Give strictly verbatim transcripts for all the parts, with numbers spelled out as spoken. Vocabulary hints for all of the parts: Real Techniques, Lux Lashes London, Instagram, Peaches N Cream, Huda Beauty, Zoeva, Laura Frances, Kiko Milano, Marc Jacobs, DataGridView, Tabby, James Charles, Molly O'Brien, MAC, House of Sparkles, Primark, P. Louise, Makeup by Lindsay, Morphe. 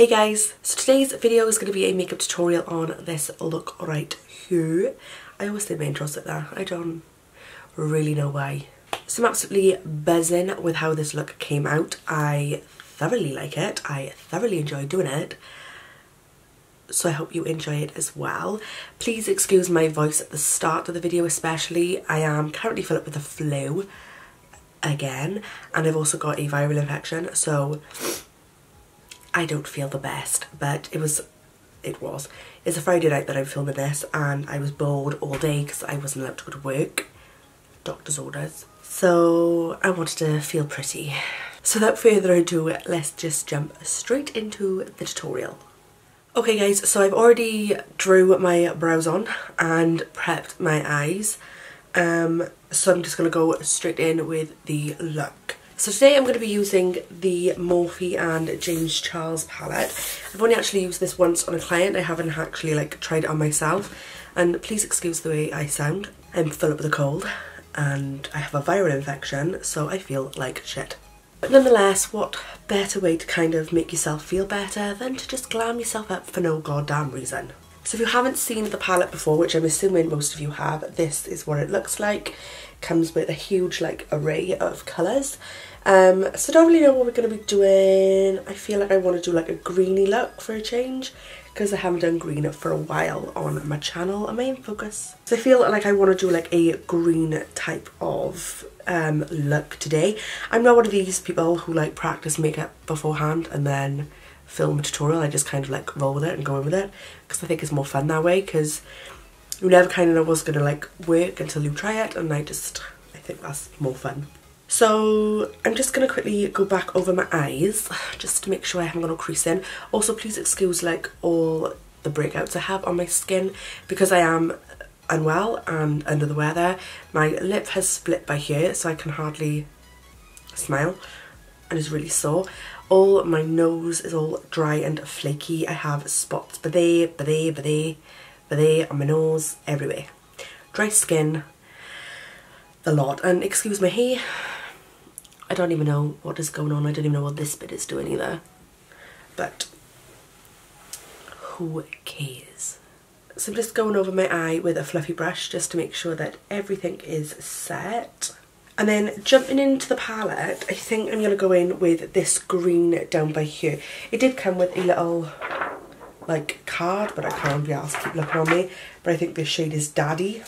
Hey guys, so today's video is going to be a makeup tutorial on this look right here. I always say my intros like that, I don't really know why. So I'm absolutely buzzing with how this look came out. I thoroughly like it, I thoroughly enjoy doing it. So I hope you enjoy it as well. Please excuse my voice at the start of the video especially. I am currently filled up with the flu again and I've also got a viral infection, so I don't feel the best, but it was, it was, it's a Friday night that I'm filming this and I was bored all day because I wasn't allowed to go to work, doctor's orders, so I wanted to feel pretty. So without further ado, let's just jump straight into the tutorial. Okay guys, so I've already drew my brows on and prepped my eyes, um, so I'm just going to go straight in with the look. So today I'm going to be using the Morphe and James Charles palette. I've only actually used this once on a client, I haven't actually like tried it on myself, and please excuse the way I sound. I'm full up with a cold and I have a viral infection, so I feel like shit. But nonetheless, what better way to kind of make yourself feel better than to just glam yourself up for no goddamn reason. So if you haven't seen the palette before, which I'm assuming most of you have, this is what it looks like. Comes with a huge like array of colours. Um, so I don't really know what we're going to be doing. I feel like I want to do like a greeny look for a change because I haven't done green for a while on my channel, a main focus. So I feel like I want to do like a green type of um, look today. I'm not one of these people who like practice makeup beforehand and then film a tutorial. I just kind of like roll with it and go in with it because I think it's more fun that way, because you never kind of know what's going to like work until you try it, and I just, I think that's more fun. So I'm just going to quickly go back over my eyes just to make sure I haven't got no crease in. Also please excuse like all the breakouts I have on my skin because I am unwell and under the weather. My lip has split by here so I can hardly smile and it's really sore. All my nose is all dry and flaky. I have spots but they, but they, but they, but they on my nose, everywhere. Dry skin, the lot. And excuse my hair. I don't even know what is going on. I don't even know what this bit is doing either. But who cares? So I'm just going over my eye with a fluffy brush just to make sure that everything is set. And then jumping into the palette, I think I'm going to go in with this green down by here. It did come with a little like card, but I can't be asked to keep looking on me. But I think this shade is Daddy.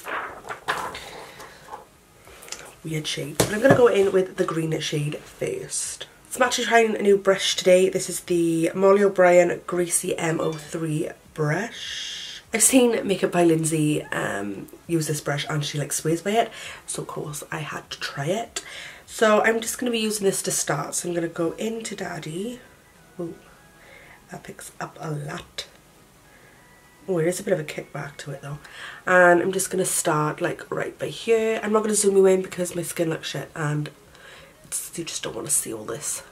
Weird shade, but I'm going to go in with the green shade first. So I'm actually trying a new brush today. This is the Molly O'Brien Greasy M oh three brush. I've seen Makeup by Lindsay um, use this brush and she like swears by it, so of course I had to try it. So I'm just going to be using this to start, so I'm going to go into Daddy. Ooh, that picks up a lot. Oh, there is a bit of a kickback to it though. And I'm just going to start like right by here. I'm not going to zoom you in because my skin looks shit and it's, you just don't want to see all this.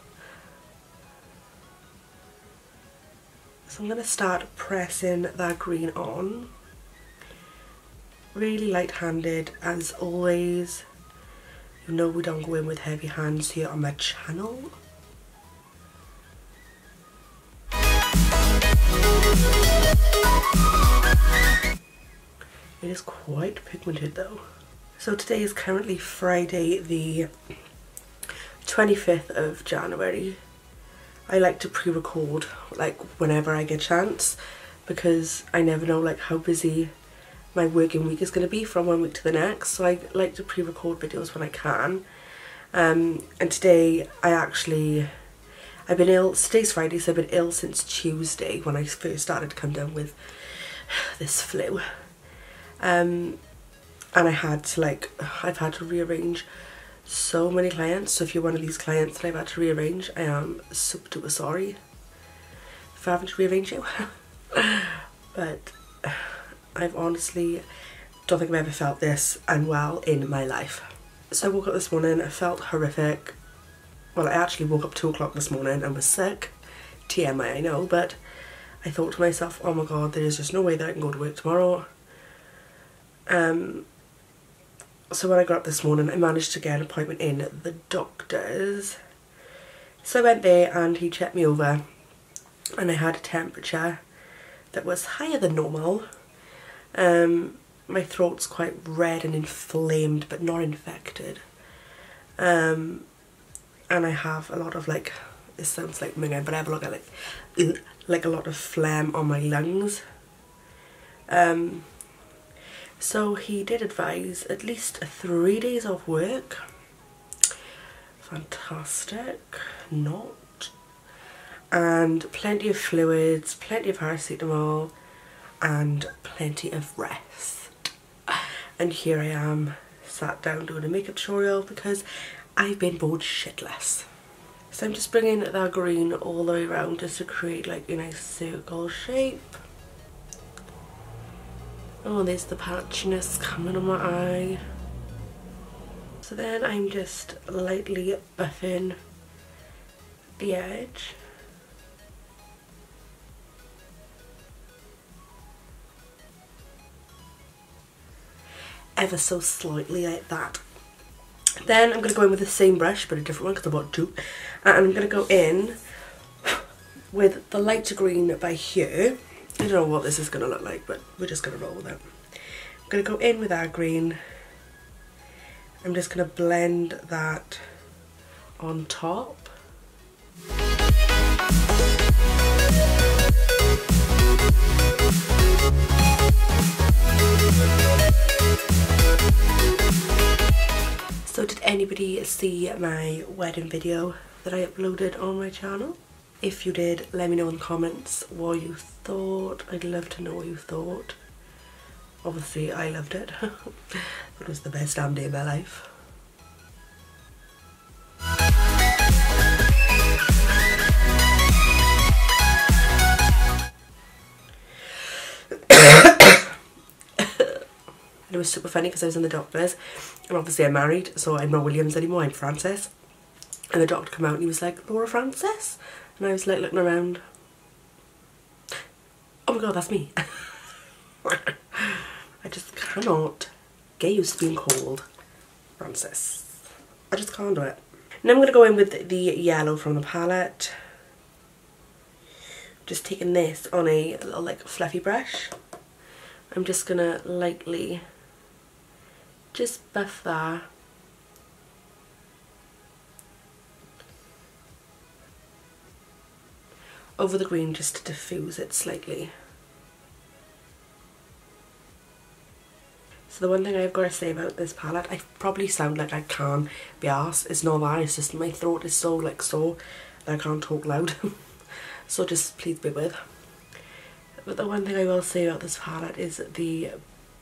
So I'm going to start pressing that green on. Really light-handed as always. You know we don't go in with heavy hands here on my channel. It is quite pigmented though. So today is currently Friday the twenty-fifth of January. I like to pre-record like whenever I get a chance because I never know like how busy my working week is going to be from one week to the next, so I like to pre-record videos when I can. Um, and today I actually, I've been ill, today's Friday so I've been ill since Tuesday when I first started to come down with this flu. Um, and I had to like, I've had to rearrange so many clients, so if you're one of these clients that I've had to rearrange, I am super duper sorry if I haven't rearranged you. But I've honestly, don't think I've ever felt this unwell in my life. So I woke up this morning, I felt horrific. Well, I actually woke up two o'clock this morning and was sick. T M I, I know, but I thought to myself, oh my god, there's just no way that I can go to work tomorrow. Um, so when I got up this morning I managed to get an appointment in the doctor's, so I went there and he checked me over and I had a temperature that was higher than normal. Um, my throat's quite red and inflamed, but not infected. Um, and I have a lot of, like, it sounds like minging, but I have a lot of, like, like a lot of phlegm on my lungs. Um, so he did advise at least three days off work. Fantastic. Not. And plenty of fluids, plenty of paracetamol, and plenty of rest. And here I am, sat down doing a makeup tutorial because I've been bored shitless. So I'm just bringing that green all the way around just to create like a nice circle shape. Oh, there's the patchiness coming on my eye. So then I'm just lightly buffing the edge. Ever so slightly like that. Then I'm going to go in with the same brush, but a different one because I bought two. And I'm going to go in with the lighter green by here. I don't know what this is going to look like, but we're just going to roll with it. I'm going to go in with that green. I'm just going to blend that on top. So did anybody see my wedding video that I uploaded on my channel? If you did, let me know in the comments what you thought. I'd love to know what you thought. Obviously I loved it. It was the best damn day of my life. It was super funny because I was in the doctor's, and obviously I'm married, so I'm not Williams anymore, I'm Frances. And the doctor came out and he was like, Laura Frances? And I was like looking around, oh my god, that's me. I just cannot get used to being called Frances. I just can't do it. Now I'm going to go in with the yellow from the palette. Just taking this on a little like fluffy brush. I'm just going to lightly just buff that. Over the green just to diffuse it slightly. So the one thing I've got to say about this palette, I probably sound like I can't be arsed. It's not that, it's just my throat is so like sore that I can't talk loud. So just please be with. But the one thing I will say about this palette is the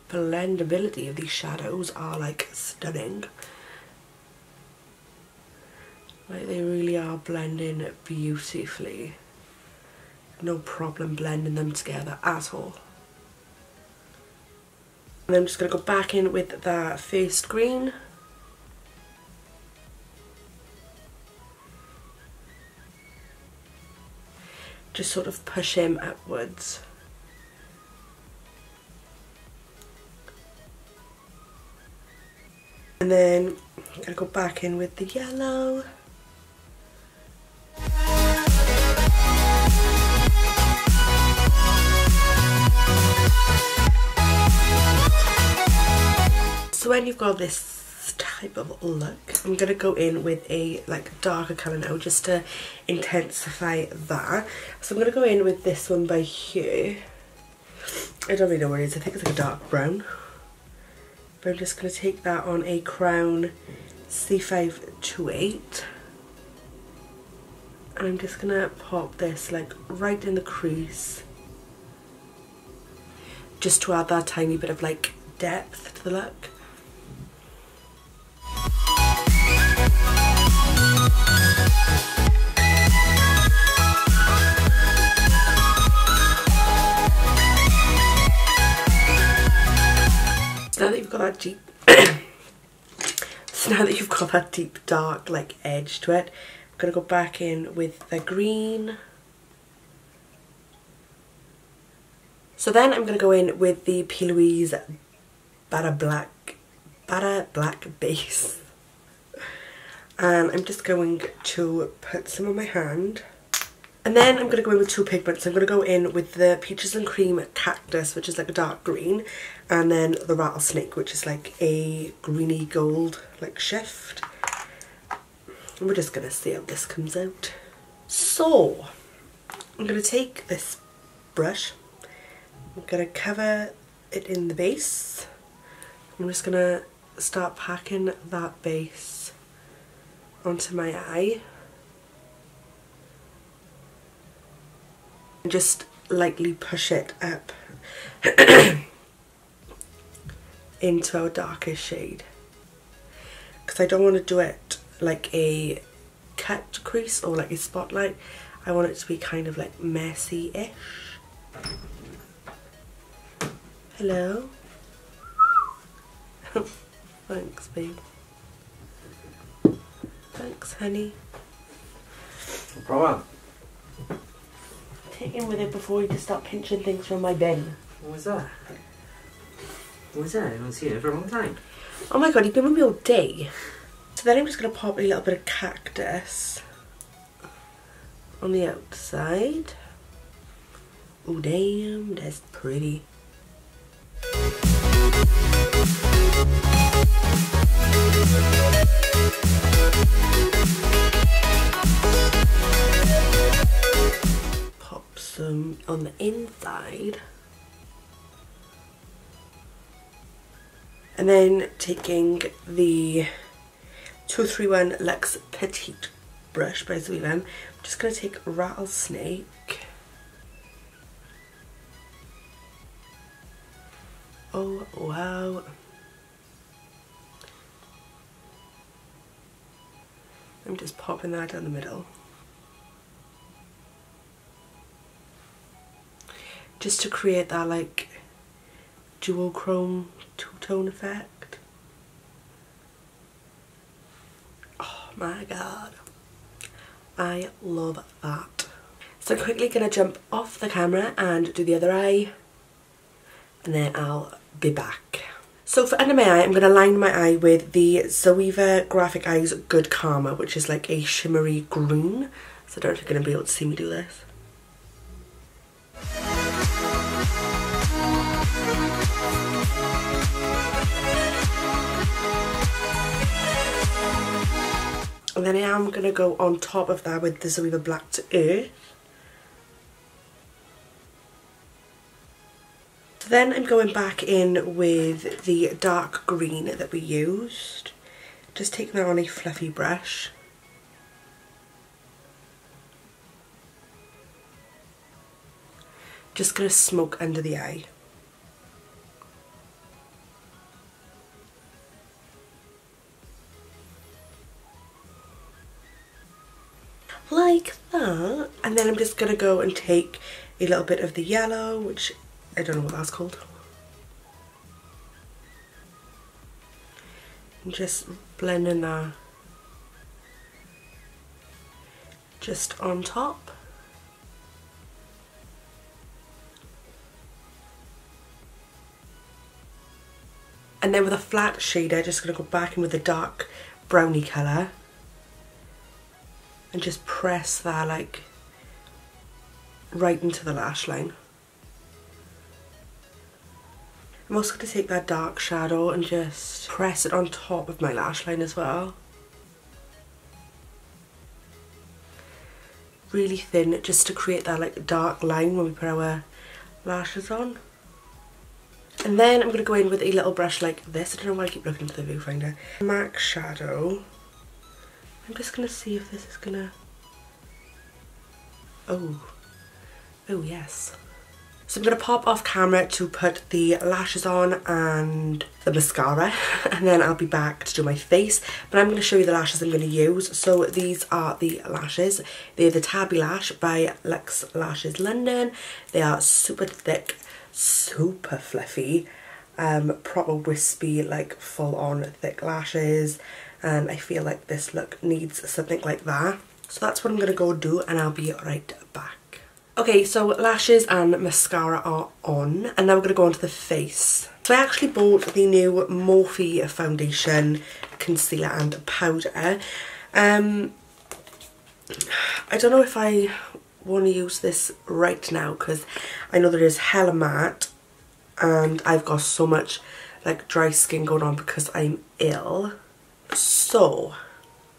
blendability of these shadows are like stunning. Like they really are blending beautifully. No problem blending them together at all. And I'm just going to go back in with that first green. Just sort of push him upwards. And then I'm going to go back in with the yellow. So when you've got this type of look, I'm going to go in with a like darker colour now just to intensify that. So I'm going to go in with this one by here. I don't really know what it is, I think it's like a dark brown. But I'm just going to take that on a Crown C five twenty-eight. And I'm just going to pop this like right in the crease. Just to add that tiny bit of like depth to the look. Now that you've got that deep, so now that you've got that deep dark like edge to it, I'm gonna go back in with the green. So then I'm gonna go in with the P. Louise Butter Black, Butter Black base, and I'm just going to put some on my hand. And then I'm going to go in with two pigments. I'm going to go in with the Peaches and Cream Cactus, which is like a dark green, and then the Rattlesnake, which is like a greeny gold like shift. And we're just going to see how this comes out. So I'm going to take this brush, I'm going to cover it in the base. I'm just going to start packing that base onto my eye. And just lightly push it up into our darker shade. Because I don't want to do it like a cut crease or like a spotlight. I want it to be kind of like messy-ish. Hello. Thanks, babe. Thanks, honey. No problem. Take him with it before you just start pinching things from my bin. What was that? What was that? I haven't seen it for a long time. Oh my god, you've been with me all day. So then I'm just going to pop a little bit of cactus on the outside. Oh damn, that's pretty. Pop some on the inside, and then taking the two three one Lux Petite brush by Zoeva, I'm just going to take Rattlesnake. Oh wow. I'm just popping that down the middle. Just to create that like duochrome two-tone effect. Oh my god. I love that. So I'm quickly gonna jump off the camera and do the other eye, and then I'll be back. So for under my eye, I'm going to line my eye with the Zoeva Graphic Eyes Good Karma, which is like a shimmery green. So I don't know if you're going to be able to see me do this. And then I am going to go on top of that with the Zoeva Black to Earth. Then I'm going back in with the dark green that we used. Just taking that on a fluffy brush. Just going to smoke under the eye. Like that. And then I'm just going to go and take a little bit of the yellow, which I don't know what that's called. I'm just blending that just on top. And then with a flat shader, just going to go back in with a dark brownie colour and just press that like right into the lash line. I'm also going to take that dark shadow and just press it on top of my lash line as well. Really thin, just to create that like dark line when we put our lashes on. And then I'm going to go in with a little brush like this. I don't know why I keep looking for the viewfinder. MAC shadow. I'm just going to see if this is going to... Oh. Oh yes. So I'm going to pop off camera to put the lashes on and the mascara, and then I'll be back to do my face. But I'm going to show you the lashes I'm going to use. So these are the lashes. They're the Tabby Lash by Lux Lashes London. They are super thick, super fluffy, um, proper wispy, like full on thick lashes. And I feel like this look needs something like that. So that's what I'm going to go do, and I'll be right back. Okay, so lashes and mascara are on, and now we're going to go on to the face. So I actually bought the new Morphe foundation, concealer and powder. Um, I don't know if I want to use this right now because I know there is hella matte and I've got so much like dry skin going on because I'm ill. So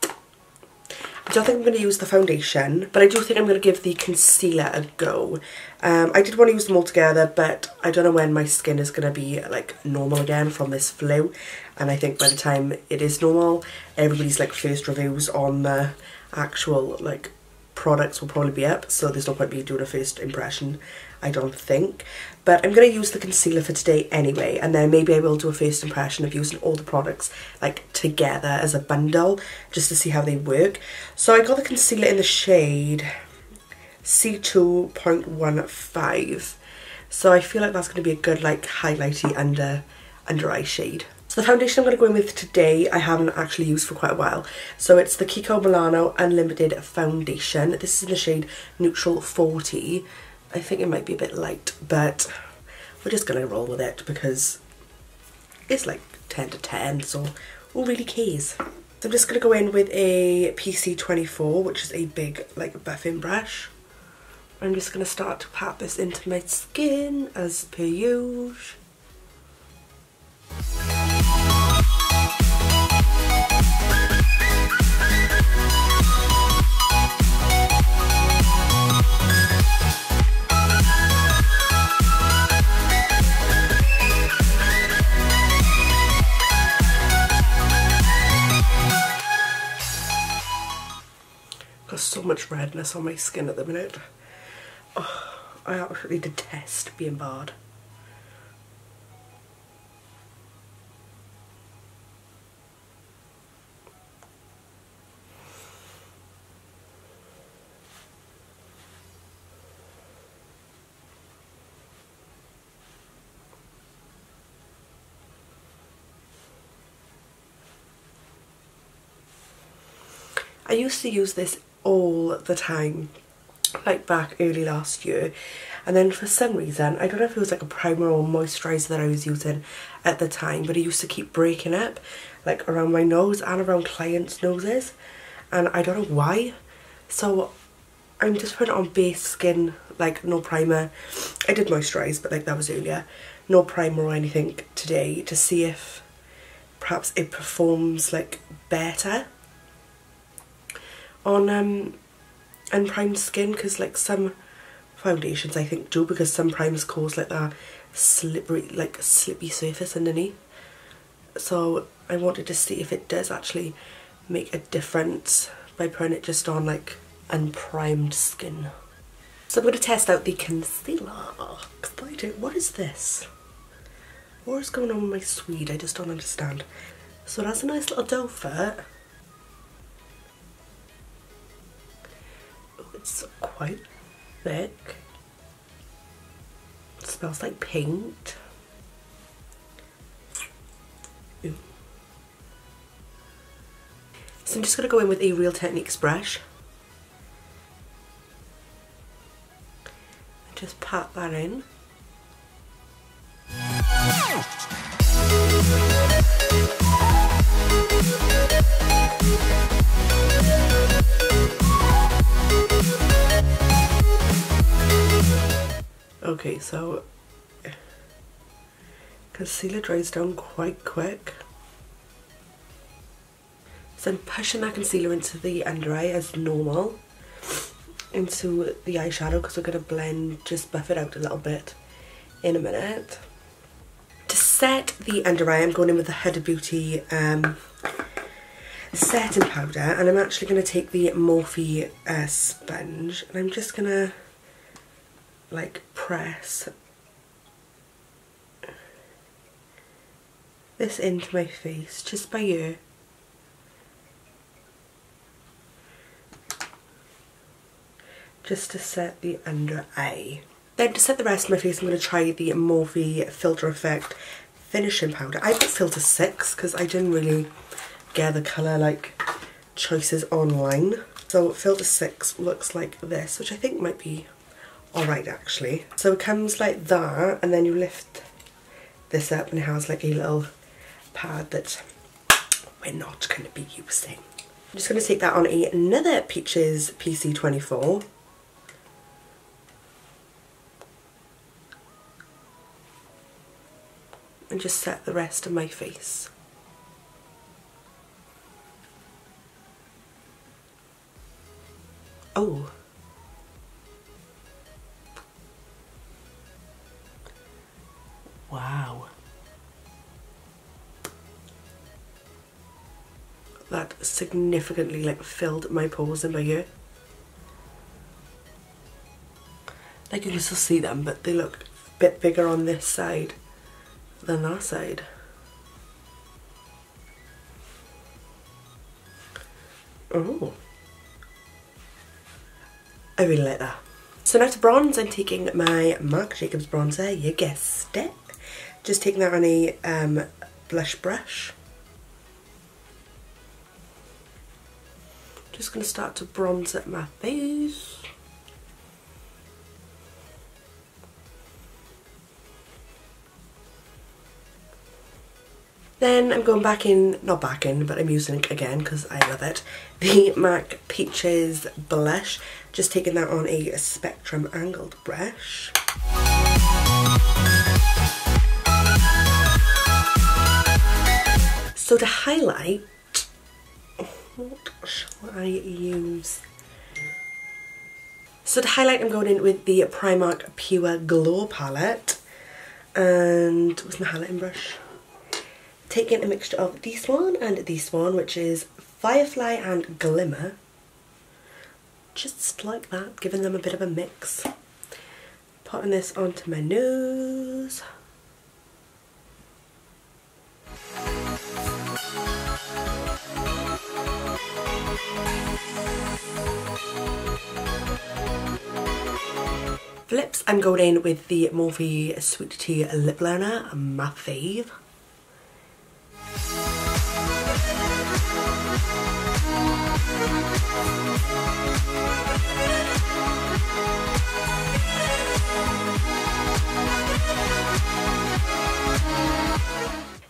I don't think I'm going to use the foundation, but I do think I'm going to give the concealer a go. Um, I did want to use them all together, but I don't know when my skin is going to be like normal again from this flu. And I think by the time it is normal, everybody's like first reviews on the actual like products will probably be up. So there's no point me doing a first impression, I don't think. But I'm going to use the concealer for today anyway, and then maybe I will do a first impression of using all the products like together as a bundle just to see how they work. So I got the concealer in the shade C two point one five. So I feel like that's going to be a good like highlighty under, under eye shade. So the foundation I'm going to go in with today I haven't actually used for quite a while. So it's the Kiko Milano Unlimited Foundation. This is in the shade Neutral forty. I think it might be a bit light, but we're just going to roll with it because it's like ten to ten, so who really cares? So I'm just going to go in with a P C twenty-four, which is a big like buffing brush. I'm just going to start to pat this into my skin as per usual. So much redness on my skin at the minute. Oh, I absolutely detest being barred. I used to use this all the time, like back early last year, and then for some reason, I don't know if it was like a primer or moisturizer that I was using at the time, but it used to keep breaking up like around my nose and around clients' noses, and I don't know why. So I'm just putting it on base skin, like no primer. I did moisturize, but like that was earlier. No primer or anything today to see if perhaps it performs like better on um unprimed skin, because like some foundations I think do, because some primers cause like that slippery like slippy surface underneath. So I wanted to see if it does actually make a difference by putting it just on like unprimed skin. So I'm going to test out the concealer. Excited. What is this? What is going on with my Swede? I just don't understand. So that's a nice little doe foot. It's quite thick. It smells like paint. Ooh. So I'm just going to go in with a Real Techniques brush and just pat that in. Okay, so concealer dries down quite quick. So I'm pushing that concealer into the under eye as normal, into the eyeshadow, because we're going to blend, just buff it out a little bit in a minute. To set the under eye, I'm going in with the Huda Beauty um, setting powder, and I'm actually going to take the Morphe uh, sponge, and I'm just going to like press this into my face just by ear. Just to set the under eye. Then to set the rest of my face, I'm going to try the Morphe Filter Effect Finishing Powder. I got filter six because I didn't really get the colour like choices online. So filter six looks like this, which I think might be alright actually. So it comes like that, and then you lift this up and it has like a little pad that we're not going to be using. I'm just going to take that on another Peaches P C twenty-four and just set the rest of my face. Oh. Wow. That significantly like filled my pores in my ear. Like you can still see them, but they look a bit bigger on this side than that side. Oh. I really like that. So now to bronze, I'm taking my Marc Jacobs bronzer, you guessed it. Just taking that on a um, blush brush. Just going to start to bronze up my face. Then I'm going back in, not back in, but I'm using it again because I love it, the MAC Peaches Blush, just taking that on a spectrum angled brush. So to highlight, what shall I use? So to highlight I'm going in with the Primark Pure Glow palette, and what's my highlighting brush? Taking a mixture of this one and this one, which is Firefly and Glimmer. Just like that, giving them a bit of a mix. Putting this onto my nose. For lips, I'm going in with the Morphe Sweet Tea Lip Liner, my fave.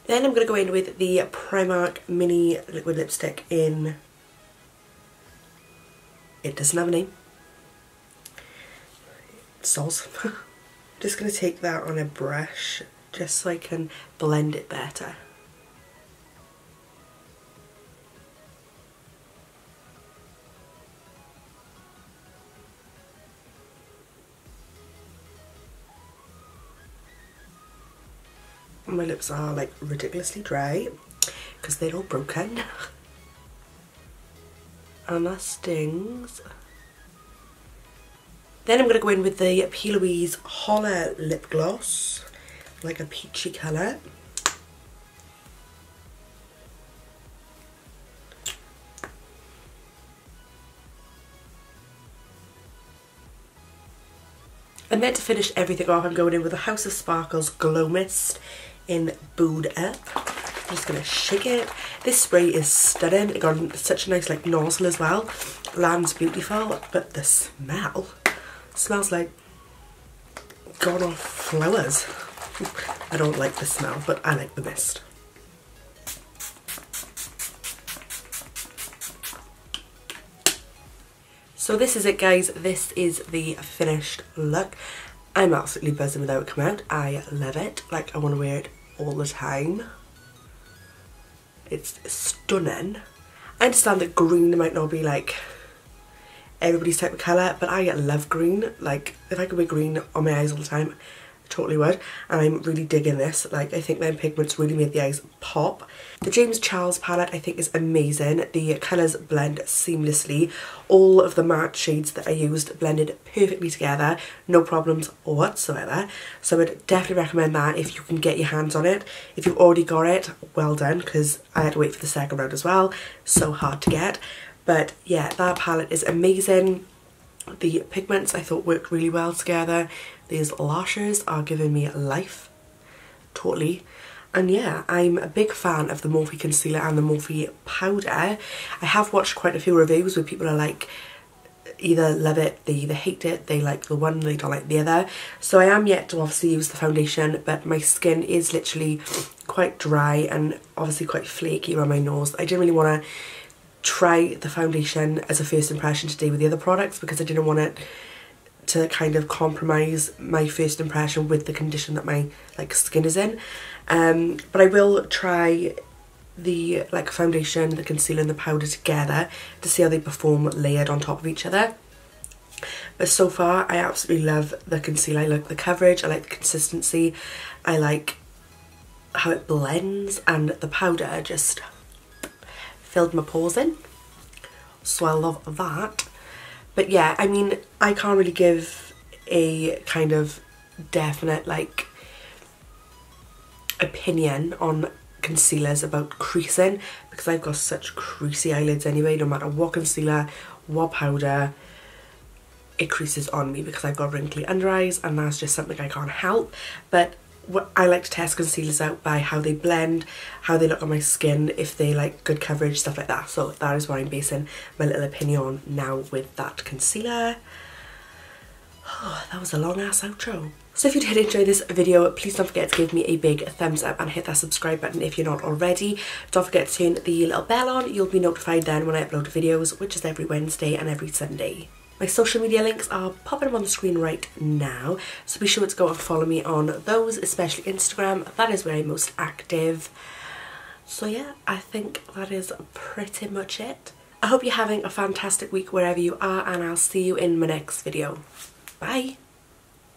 Then I'm going to go in with the Primark Mini Liquid Lipstick in, it doesn't have a name, Soz. Just going to take that on a brush just so I can blend it better. My lips are like ridiculously dry because they're all broken and that stings. Then I'm going to go in with the P. Louise Holler lip gloss, like a peachy colour. And then to finish everything off I'm going in with the House of Sparkles Glow Mist in Booed Up. I'm just going to shake it. This spray is stunning. It got such a nice like nozzle as well. Lands beautiful, but the smell smells like gone off flowers. I don't like the smell, but I like the mist. So this is it guys, this is the finished look. I'm absolutely buzzing with how it came out. I love it, like I want to wear it all the time. It's stunning. I understand that green might not be like everybody's type of colour, but I love green. Like if I could wear green on my eyes all the time, I totally would. And I'm really digging this. Like I think their pigments really made the eyes pop. The James Charles palette I think is amazing. The colours blend seamlessly. All of the matte shades that I used blended perfectly together, no problems whatsoever. So I would definitely recommend that if you can get your hands on it. If you've already got it, well done, because I had to wait for the second round as well. So hard to get. But yeah, that palette is amazing. The pigments I thought worked really well together. These lashes are giving me life, totally. And yeah, I'm a big fan of the Morphe concealer and the Morphe powder. I have watched quite a few reviews where people are like, either love it, they either hate it, they like the one, they don't like the other. So I am yet to obviously use the foundation, but my skin is literally quite dry and obviously quite flaky around my nose. I didn't really want to try the foundation as a first impression today with the other products because I didn't want it to kind of compromise my first impression with the condition that my like skin is in. Um, but I will try the like foundation, the concealer and the powder together to see how they perform layered on top of each other. But so far I absolutely love the concealer. I like the coverage, I like the consistency, I like how it blends, and the powder just filled my pores in, so I love that. But yeah, I mean, I can't really give a kind of definite like opinion on concealers about creasing, because I've got such creasy eyelids anyway. No matter what concealer, what powder, it creases on me because I've got wrinkly under eyes, and that's just something I can't help. But what I like to test concealers out by how they blend, how they look on my skin, if they like good coverage, stuff like that. So that is what I'm basing my little opinion on now with that concealer. Oh, that was a long ass outro. So if you did enjoy this video, please don't forget to give me a big thumbs up and hit that subscribe button if you're not already. Don't forget to turn the little bell on. You'll be notified then when I upload videos, which is every Wednesday and every Sunday. My social media links are popping up on the screen right now, so be sure to go and follow me on those, especially Instagram. That is where I'm most active. So yeah, I think that is pretty much it. I hope you're having a fantastic week wherever you are, and I'll see you in my next video. Bye!